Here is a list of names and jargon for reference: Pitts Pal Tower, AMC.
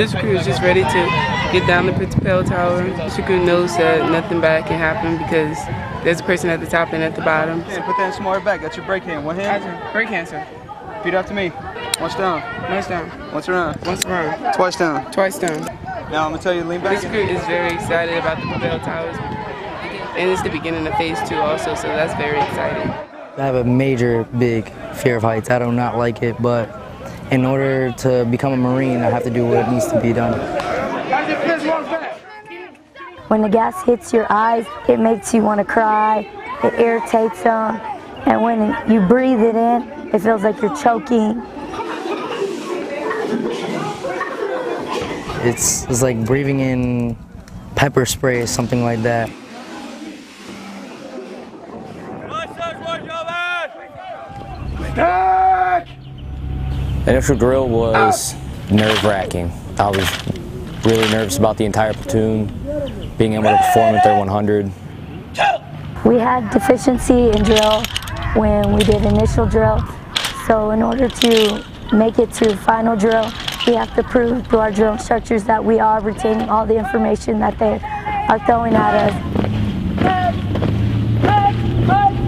This crew is just ready to get down the Pitts Pal Tower. This crew knows that nothing bad can happen because there's a person at the top and at the bottom. Yeah, put that smaller back. That's your break hand. One hand. Break hand, sir. Feet up to me. Once down. Once down. Once around. Once around. Twice down. Twice down. Now I'm going to tell you to lean back. This crew is very excited about the Pal Towers. And it's the beginning of phase 2 also, so that's very exciting. I have a major, big fear of heights. I do not like it, but in order to become a Marine, I have to do what needs to be done. When the gas hits your eyes, it makes you want to cry, it irritates them, and when you breathe it in, it feels like you're choking. It's like breathing in pepper spray or something like that. The initial drill was nerve-wracking. I was really nervous about the entire platoon being able to perform at their 100. We had deficiency in drill when we did initial drill, so in order to make it to final drill, we have to prove to our drill instructors that we are retaining all the information that they are throwing at us.